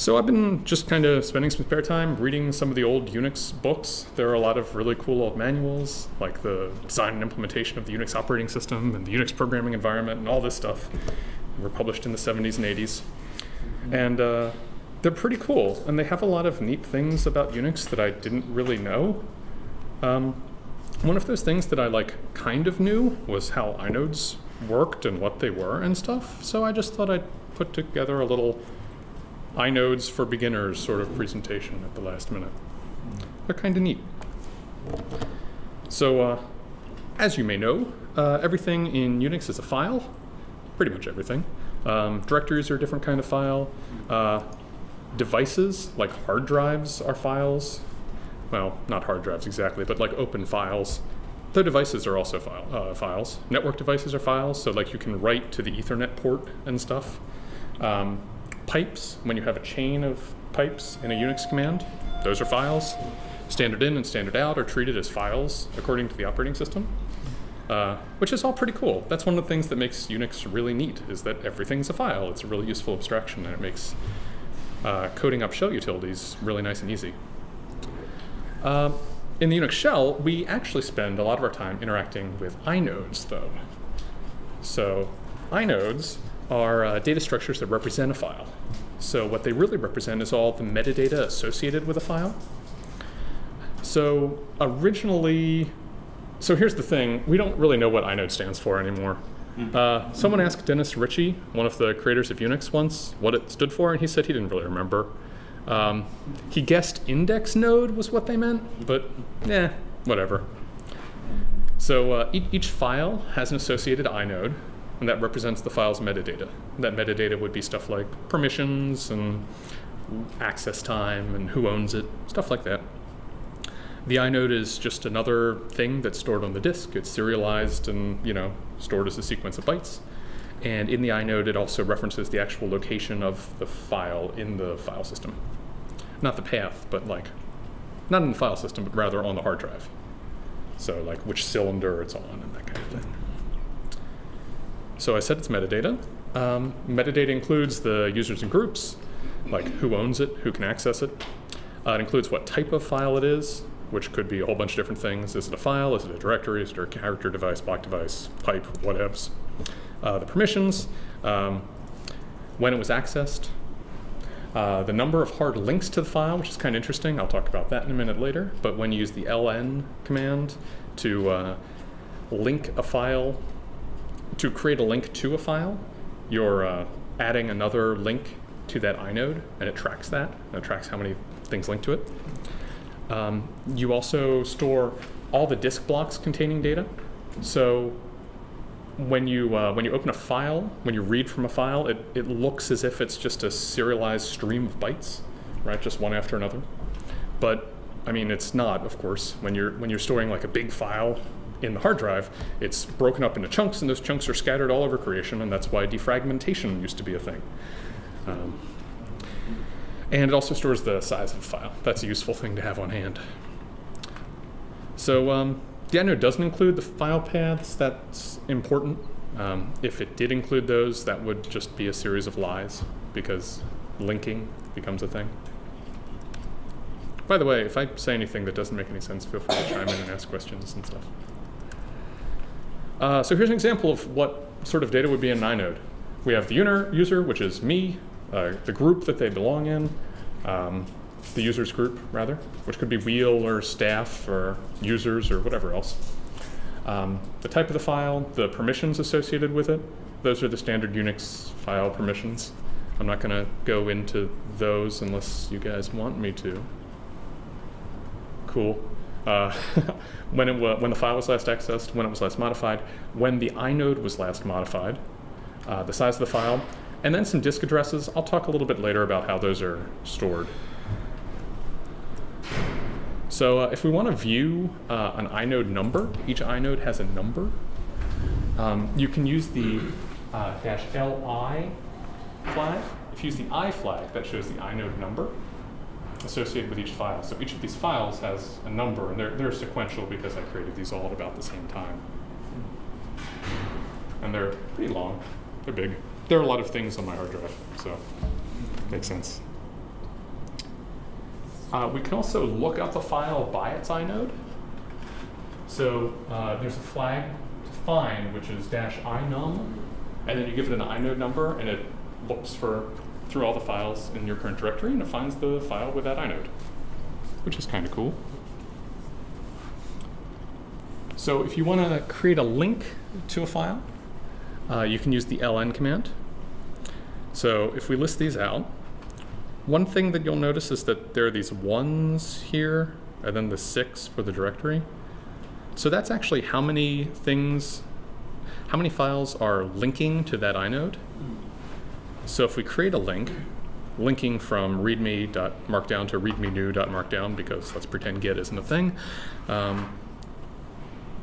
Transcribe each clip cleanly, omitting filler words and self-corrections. So I've been just kind of spending some spare time reading some of the old Unix books. There are a lot of really cool old manuals, like the design and implementation of the Unix operating system and the Unix programming environment and all this stuff. They were published in the 70s and 80s. And they're pretty cool, and they have a lot of neat things about Unix that I didn't really know. One of those things that I kind of knew was how inodes worked and what they were and stuff. So I just thought I'd put together a little inodes for beginners sort of presentation at the last minute. They're kind of neat. So as you may know, everything in Unix is a file, pretty much everything. Directories are a different kind of file. Devices like hard drives are files. Well, not hard drives exactly, but like open files. Though devices are also files. Network devices are files, so you can write to the Ethernet port and stuff. Pipes, when you have a chain of pipes in a Unix command, those are files. Standard in and standard out are treated as files according to the operating system, which is all pretty cool. That's one of the things that makes Unix really neat, is that everything's a file. It's a really useful abstraction, and it makes coding up shell utilities really nice and easy. In the Unix shell, we actually spend a lot of our time interacting with inodes, though. So inodes are data structures that represent a file. So what they really represent is all the metadata associated with a file. So originally, so here's the thing, we don't really know what inode stands for anymore. Someone asked Dennis Ritchie, one of the creators of Unix, once what it stood for, and he said he didn't really remember. He guessed index node was what they meant, but whatever. So each file has an associated inode, and that represents the file's metadata. That metadata would be stuff like permissions and access time and who owns it, stuff like that. The inode is just another thing that's stored on the disk. It's serialized and, stored as a sequence of bytes. And in the inode, it also references the actual location of the file in the file system. Not the path, but not in the file system, but rather on the hard drive. So which cylinder it's on and that kind of thing. So I said it's metadata. Metadata includes the users and groups, who owns it, who can access it. It includes what type of file it is, which could be a whole bunch of different things. Is it a file? Is it a directory? Is it a character device, block device, pipe, whatevs? The permissions, when it was accessed, the number of hard links to the file, which is kind of interesting. I'll talk about that in a minute later. But when you use the ln command to link a file, to create a link to a file, you're adding another link to that inode, and it tracks that. And it tracks how many things link to it. You also store all the disk blocks containing data. So when you open a file, when you read from a file, it looks as if it's just a serialized stream of bytes, right? Just one after another. But I mean, it's not, of course. When you're storing a big file in the hard drive, it's broken up into chunks, and those chunks are scattered all over creation, and that's why defragmentation used to be a thing. And it also stores the size of a file. That's a useful thing to have on hand. So the inode doesn't include the file paths. That's important. If it did include those, that would just be a series of lies, because linking becomes a thing. By the way, if I say anything that doesn't make any sense, feel free to chime in and ask questions and stuff. So here's an example of what sort of data would be in an inode. We have the user, which is me, the group that they belong in, the users group, rather, which could be wheel or staff or users or whatever else. The type of the file, the permissions associated with it, those are the standard Unix file permissions. I'm not going to go into those unless you guys want me to. Cool. When the file was last accessed, when it was last modified, when the inode was last modified, the size of the file, and then some disk addresses. I'll talk a little bit later about how those are stored. So if we want to view an inode number, each inode has a number. You can use the -li flag. If you use the I flag, that shows the inode number associated with each file. So each of these files has a number, and they're sequential because I created these all at about the same time. And they're pretty long. They're big. There are a lot of things on my hard drive, so makes sense. We can also look up a file by its inode. So there's a flag to find, which is -inum, and then you give it an inode number, and it looks for through all the files in your current directory, and it finds the file with that inode, which is kind of cool. So if you want to create a link to a file, you can use the ln command. So if we list these out, one thing that you'll notice is that there are these ones here, and then the 6 for the directory. So that's actually how many things, how many files are linking to that inode. So if we create a link, linking from readme.markdown to readme.new.markdown, because let's pretend get isn't a thing,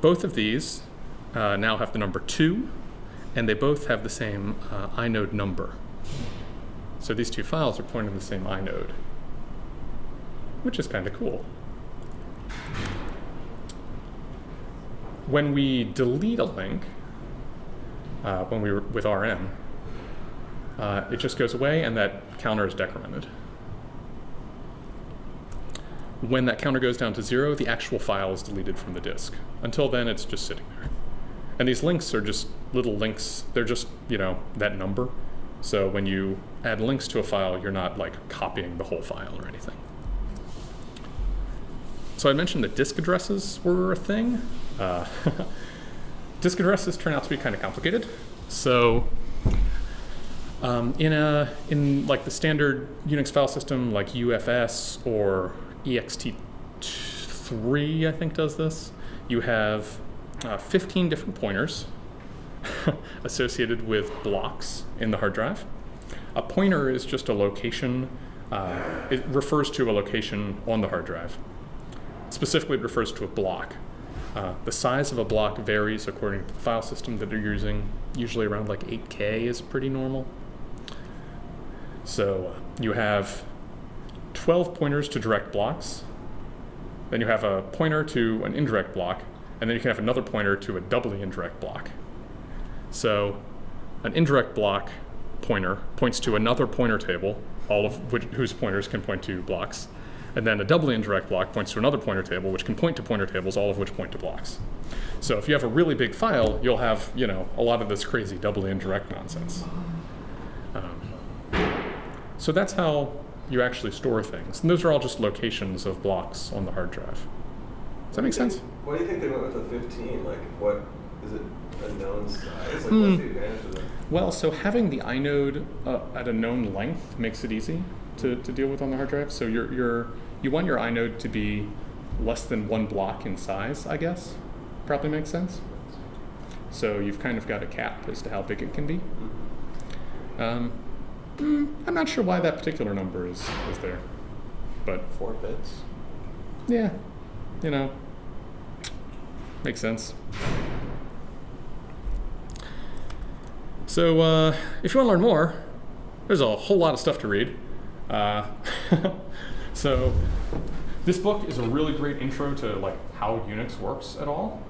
both of these now have the number 2, and they both have the same inode number. So these two files are pointing to the same inode, which is kind of cool. When we delete a link, with RM, it just goes away, and that counter is decremented. When that counter goes down to 0, the actual file is deleted from the disk. Until then, it's just sitting there. And these links are just little links. They're just, you know, that number. So when you add links to a file, you're not like copying the whole file or anything. So I mentioned that disk addresses were a thing. Disk addresses turn out to be kind of complicated. So in like the standard Unix file system, like UFS or EXT3, I think does this, you have 15 different pointers associated with blocks in the hard drive. A pointer is just a location, it refers to a location on the hard drive. Specifically, it refers to a block. The size of a block varies according to the file system that you're using. Usually around like 8K is pretty normal. So you have 12 pointers to direct blocks. Then you have a pointer to an indirect block. And then you can have another pointer to a doubly indirect block. So an indirect block pointer points to another pointer table, all of which, whose pointers can point to blocks. And then a doubly indirect block points to another pointer table, which can point to pointer tables, all of which point to blocks. So if you have a really big file, you'll have, you know, a lot of this crazy doubly indirect nonsense. So that's how you actually store things. And those are all just locations of blocks on the hard drive. Does that make sense? Why do you think they went with the 15? Like, what is it? A known size? Like, what's the advantage of that? Well, so having the inode at a known length makes it easy to deal with on the hard drive. So you want your inode to be less than 1 block in size, I guess. Probably makes sense. So you've kind of got a cap as to how big it can be. I'm not sure why that particular number is there, but 4 bits. Yeah, you know, makes sense. So if you want to learn more, there's a whole lot of stuff to read. So this book is a really great intro to like how Unix works at all.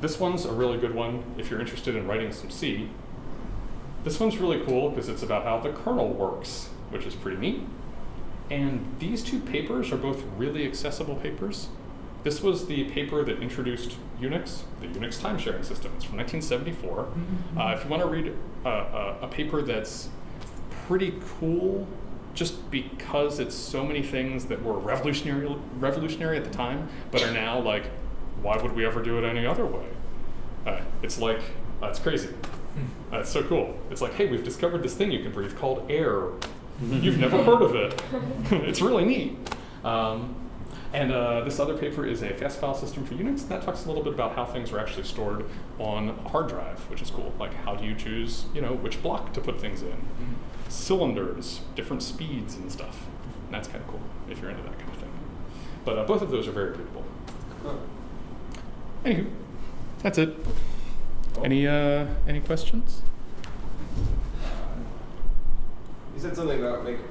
This one's a really good one if you're interested in writing some C. This one's really cool because it's about how the kernel works, which is pretty neat. And these two papers are both really accessible papers. This was the paper that introduced Unix, the Unix time-sharing system. It's from 1974. If you want to read a paper that's pretty cool, just because it's so many things that were revolutionary at the time, but are now like, why would we ever do it any other way? It's like, it's crazy. It's so cool. It's like, hey, we've discovered this thing you can breathe called air. You've never heard of it. It's really neat. And this other paper is a fast file system for Unix, and that talks a little bit about how things are actually stored on a hard drive, which is cool. Like, how do you choose, you know, which block to put things in? Cylinders, different speeds and stuff. And that's kind of cool, if you're into that kind of thing. But both of those are very readable. Anywho, that's it. Any questions? You said something about making...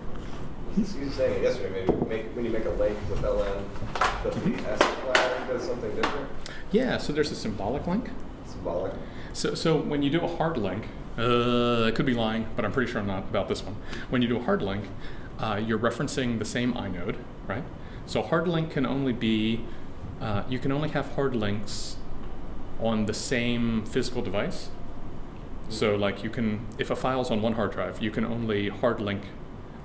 You were saying it yesterday, maybe when you make a link with LN, the S flag does something different? Yeah, so there's a symbolic link. Symbolic. So when you do a hard link, I could be lying, but I'm pretty sure I'm not about this one. When you do a hard link, you're referencing the same inode, right? So hard link can only be, you can only have hard links on the same physical device. So like you can, if a file's on one hard drive, you can only hard link,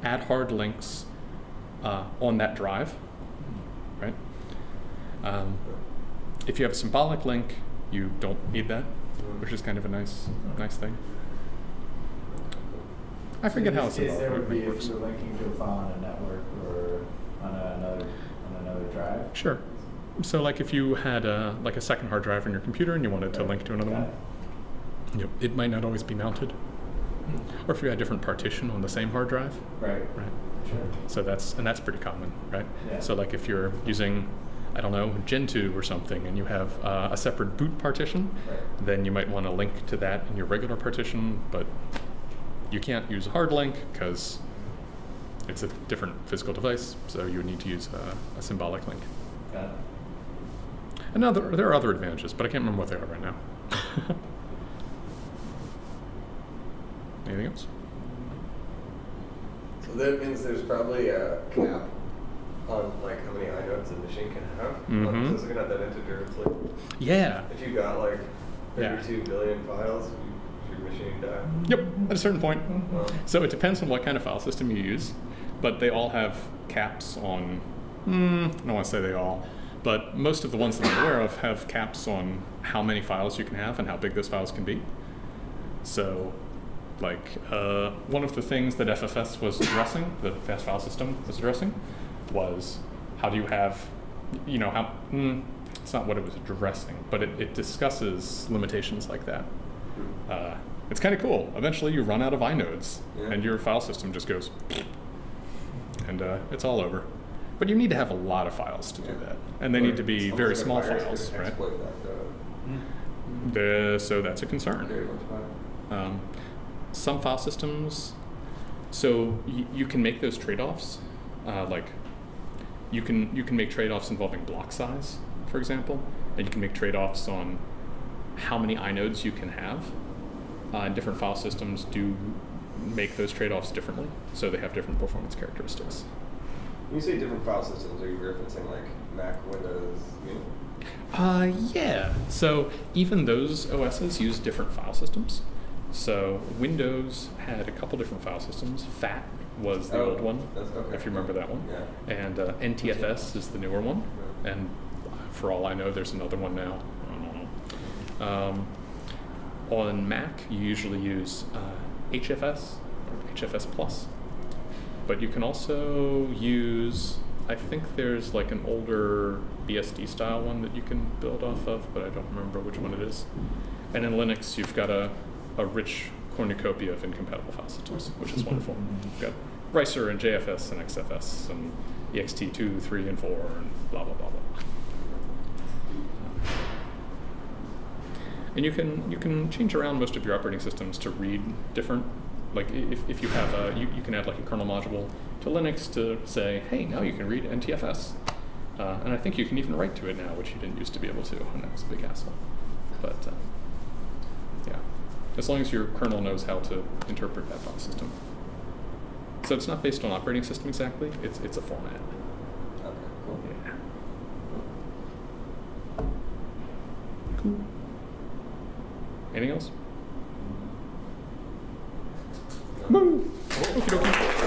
add hard links on that drive, right? If you have a symbolic link, you don't need that, which is kind of a nice thing. I forget how it's involved. There would be if you're linking to a file on a network or on another drive. Sure. So like if you had like a second hard drive on your computer and you wanted to link to another one, yep, it might not always be mounted. Or if you had a different partition on the same hard drive. Right. Right. Sure. So that's pretty common, right? Yeah. So like if you're using, I don't know, Gentoo or something, and you have a separate boot partition, right, then you might want to link to that in your regular partition, but you can't use a hard link because it's a different physical device, so you would need to use a symbolic link. Got it. And now there are other advantages, but I can't remember what they are right now. Anything else? So that means there's probably a cap on like how many inodes a machine can have. Mm-hmm. Like, just looking at that integer, it's like, yeah, if you got like 32 billion files, your machine die. Yep, at a certain point. Well, so it depends on what kind of file system you use, but they all have caps on. I don't want to say they all, but most of the ones that I'm aware of have caps on how many files you can have and how big those files can be. So, like one of the things that FFS was addressing, the fast file system was addressing, was how do you have, you know, how, it's not what it was addressing, but it discusses limitations like that. It's kind of cool. Eventually you run out of inodes, and your file system just goes, and it's all over. But you need to have a lot of files to do that. And they need to be very small files, right? So that's a concern. Some file systems, so you can make those trade-offs. Like you can make trade-offs involving block size, for example, and you can make trade-offs on how many inodes you can have. And different file systems do make those trade-offs differently, so they have different performance characteristics. When you say different file systems, are you referencing like Mac, Windows, you know? Yeah. So even those OSs use different file systems. So Windows had a couple different file systems. FAT was the old one, if you remember that one. Yeah. And NTFS is the newer one. Yeah. And for all I know, there's another one now. I don't know. On Mac, you usually use HFS or HFS Plus. But you can also use, I think there's like an older BSD style one that you can build off of, but I don't remember which one it is. And in Linux, you've got a rich cornucopia of incompatible file systems, which is wonderful. You've got Reiser and JFS and XFS and EXT2, 3, and 4, and blah, blah, blah, blah. And you can change around most of your operating systems to read different. Like if you have you can add like a kernel module to Linux to say, hey, now you can read NTFS. And I think you can even write to it now, which you didn't used to be able to, and that was a big hassle. But yeah, as long as your kernel knows how to interpret that file system. So it's not based on operating system exactly, it's a format. Okay, cool. Yeah. Cool. Anything else? Woo! Okie dokie.